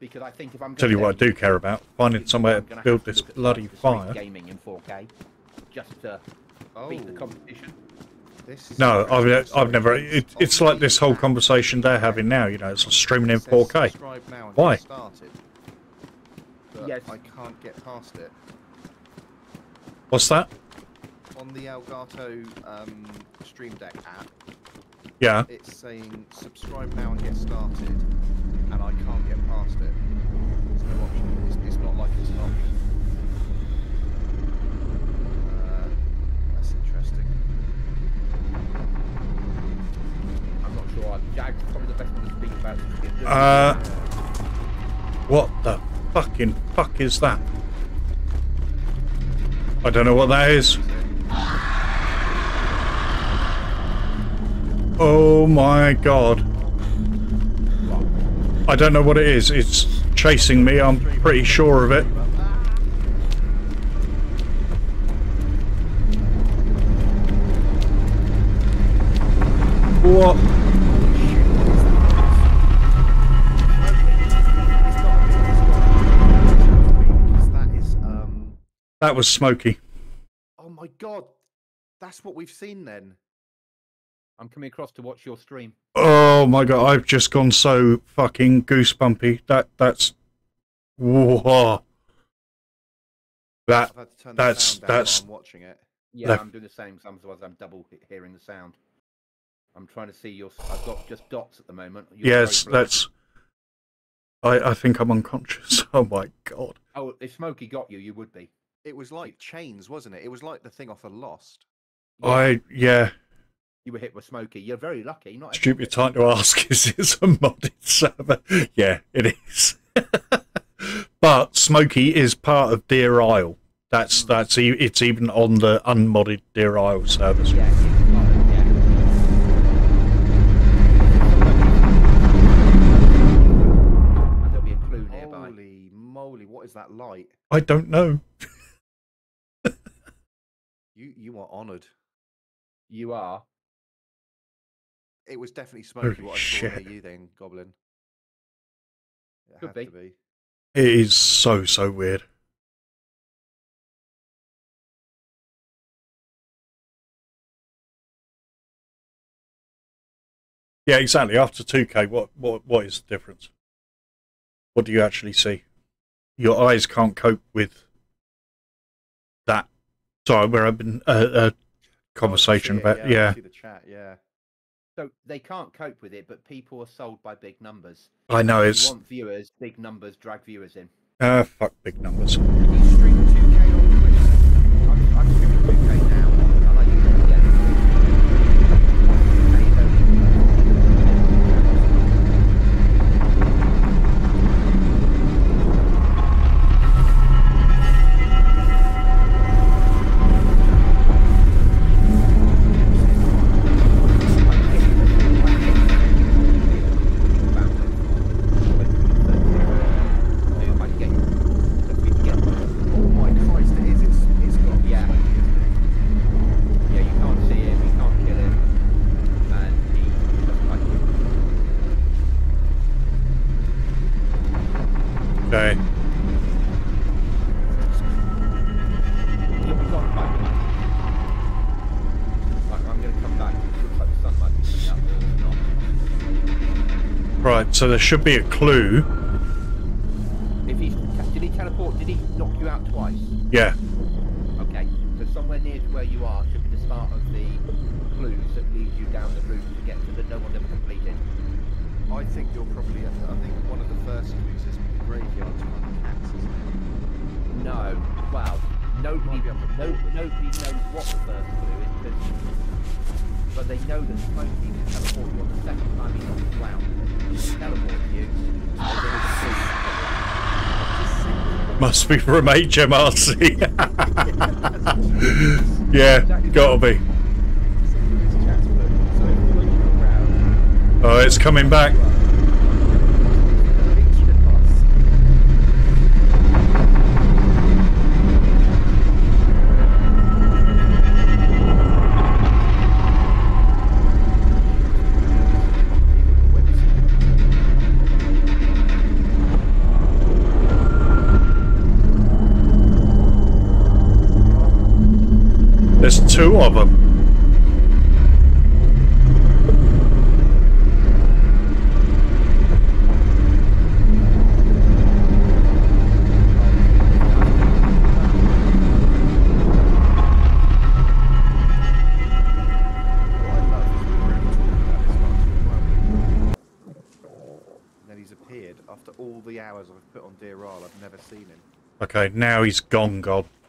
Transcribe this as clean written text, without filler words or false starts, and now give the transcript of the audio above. because I think if I'm going tell you what I do care about, finding somewhere to build this bloody fire. Gaming in 4K, just to beat the competition. This no, I've never. It's like this whole conversation they're having now. You know, it's like streaming in 4K. Why? Yes. I can't get past it. What's that? On the Elgato Stream Deck app. Yeah. It's saying subscribe now and get started, and I can't get past it. There's no option. It's not like it's an option. That's interesting. I'm not sure. Jag's probably the best one to speak about. What the fucking fuck is that? I don't know what that is. Oh my god. I don't know what it is. It's chasing me, I'm pretty sure of it. What? That was Smokey. Oh my god. That's what we've seen then. I'm coming across to watch your stream. Oh my god, I've just gone so fucking goosebumpy. That's whoa. That's I'm watching it. Yeah, I'm doing the same, otherwise I'm double hearing the sound. I'm trying to see your I've got just dots at the moment. Yes, that's I think I'm unconscious. Oh my god. Oh, if Smokey got you, you would be. It was like chains, wasn't it? It was like the thing off of Lost. Yeah. Yeah. You were hit with Smokey. You're very lucky. Not stupid time to ask, is this a modded server? Yeah, it is. But Smokey is part of Deer Isle. It's even on the unmodded Deer Isle servers. Yeah, it's modded, yeah. And there'll be a clue nearby. Holy moly, what is that light? I don't know. You are honoured. You are. It was definitely Smokey what I saw near you then, Goblin. It had to be. It is so weird. Yeah, exactly. After 2K, what is the difference? What do you actually see? Your eyes can't cope with that. Sorry, where I've been conversation about see the chat, yeah. So they can't cope with it, but people are sold by big numbers. I know it's want viewers, big numbers drag viewers in. Fuck big numbers. Can you stream 2K on Twitch? I'm streaming 2K now, and I use it so there should be a clue. If he did he teleport? Did he knock you out twice? Yeah. Okay. So somewhere near to where you are should be the start of the clues that lead you down the route to get to the no one ever completed. I think you're probably. I think one of the first clues is the graveyard to find cats, isn't it? No. Well, nobody knows what the first clue is, but they know that Smokey can teleport you on the second time he's on the ground. Must be from HMRC. Yeah, gotta be. Oh, it's coming back. There's two of them. After all the hours I've put on Deer Isle, I've never seen him. Okay, now he's gone, God.